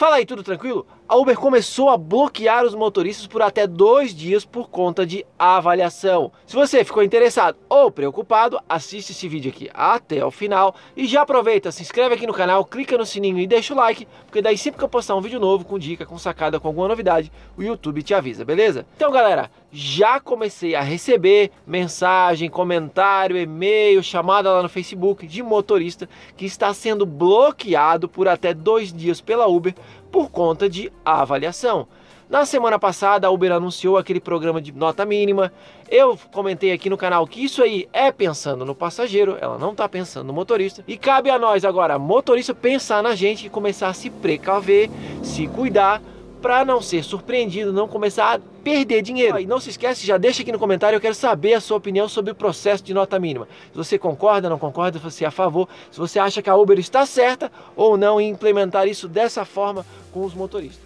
Fala aí, tudo tranquilo? A Uber começou a bloquear os motoristas por até 2 dias por conta de avaliação. Se você ficou interessado ou preocupado, assiste esse vídeo aqui até o final e já aproveita, se inscreve aqui no canal, clica no sininho e deixa o like, porque daí sempre que eu postar um vídeo novo com dica, com sacada, com alguma novidade, o YouTube te avisa, beleza? Então galera, já comecei a receber mensagem, comentário, e-mail, chamada lá no Facebook de motorista que está sendo bloqueado por até 2 dias pela Uber por conta de avaliação. Na semana passada a Uber anunciou aquele programa de nota mínima, eu comentei aqui no canal que isso aí é pensando no passageiro, ela não está pensando no motorista, e cabe a nós agora, motorista, pensar na gente e começar a se precaver, se cuidar, para não ser surpreendido, não começar a perder dinheiro. E não se esquece, já deixa aqui no comentário, eu quero saber a sua opinião sobre o processo de nota mínima. Se você concorda, não concorda, se você é a favor, se você acha que a Uber está certa ou não em implementar isso dessa forma com os motoristas.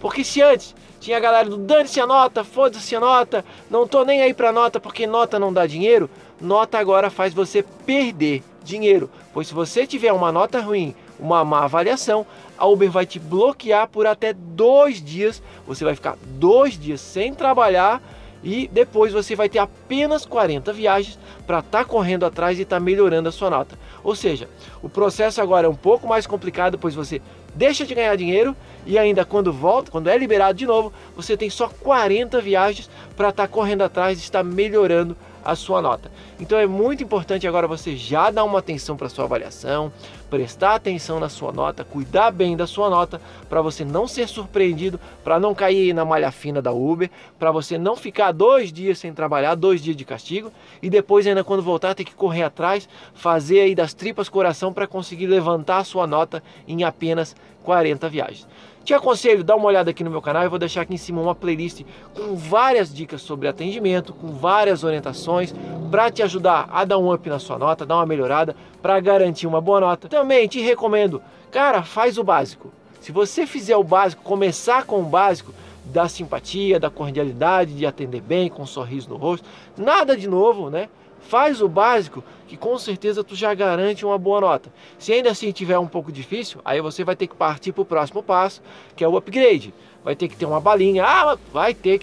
Porque se antes tinha a galera do dane-se a nota, foda-se a nota, não tô nem aí pra nota porque nota não dá dinheiro, nota agora faz você perder dinheiro. Pois se você tiver uma nota ruim, uma má avaliação, a Uber vai te bloquear por até 2 dias, você vai ficar 2 dias sem trabalhar e depois você vai ter apenas 40 viagens para estar correndo atrás e estar melhorando a sua nota. Ou seja, o processo agora é um pouco mais complicado, pois você deixa de ganhar dinheiro e ainda quando volta, quando é liberado de novo, você tem só 40 viagens para estar correndo atrás e estar melhorando a sua nota. Então é muito importante agora você já dar uma atenção para sua avaliação, prestar atenção na sua nota, cuidar bem da sua nota para você não ser surpreendido, para não cair na malha fina da Uber, para você não ficar 2 dias sem trabalhar, 2 dias de castigo e depois ainda quando voltar ter que correr atrás, fazer aí das tripas coração para conseguir levantar a sua nota em apenas 40 viagens. Te aconselho, dá uma olhada aqui no meu canal, eu vou deixar aqui em cima uma playlist com várias dicas sobre atendimento, com várias orientações para te ajudar a dar um up na sua nota, dar uma melhorada para garantir uma boa nota. Também te recomendo, cara, faz o básico. Se você fizer o básico, começar com o básico da simpatia, da cordialidade, de atender bem, com um sorriso no rosto, nada de novo, né? Faz o básico que com certeza tu já garante uma boa nota. Se ainda assim tiver um pouco difícil, aí você vai ter que partir para o próximo passo, que é o upgrade. Vai ter que ter uma balinha, vai ter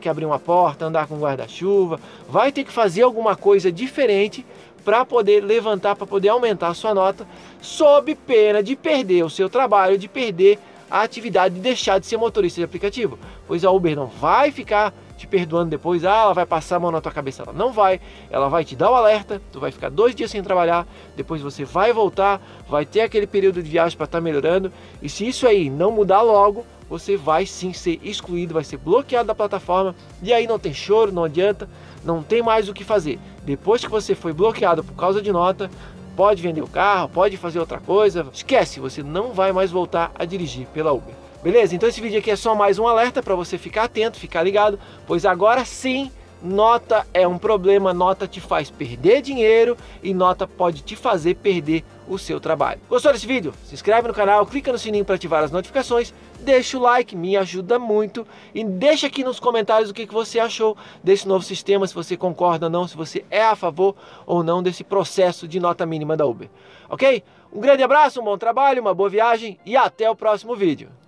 que abrir uma porta, andar com guarda-chuva, vai ter que fazer alguma coisa diferente para poder levantar, para poder aumentar a sua nota, sob pena de perder o seu trabalho, de perder a atividade, de deixar de ser motorista de aplicativo. Pois a Uber não vai ficar te perdoando depois, ela vai passar a mão na tua cabeça, ela não vai, ela vai te dar o alerta, tu vai ficar 2 dias sem trabalhar, depois você vai voltar, vai ter aquele período de viagem para estar melhorando, e se isso aí não mudar logo, você vai sim ser excluído, vai ser bloqueado da plataforma, e aí não tem choro, não adianta, não tem mais o que fazer. Depois que você foi bloqueado por causa de nota, pode vender o carro, pode fazer outra coisa, esquece, você não vai mais voltar a dirigir pela Uber. Beleza? Então esse vídeo aqui é só mais um alerta para você ficar atento, ficar ligado, pois agora sim, nota é um problema, nota te faz perder dinheiro e nota pode te fazer perder o seu trabalho. Gostou desse vídeo? Se inscreve no canal, clica no sininho para ativar as notificações, deixa o like, me ajuda muito e deixa aqui nos comentários o que você achou desse novo sistema, se você concorda ou não, se você é a favor ou não desse processo de nota mínima da Uber. Ok? Um grande abraço, um bom trabalho, uma boa viagem e até o próximo vídeo.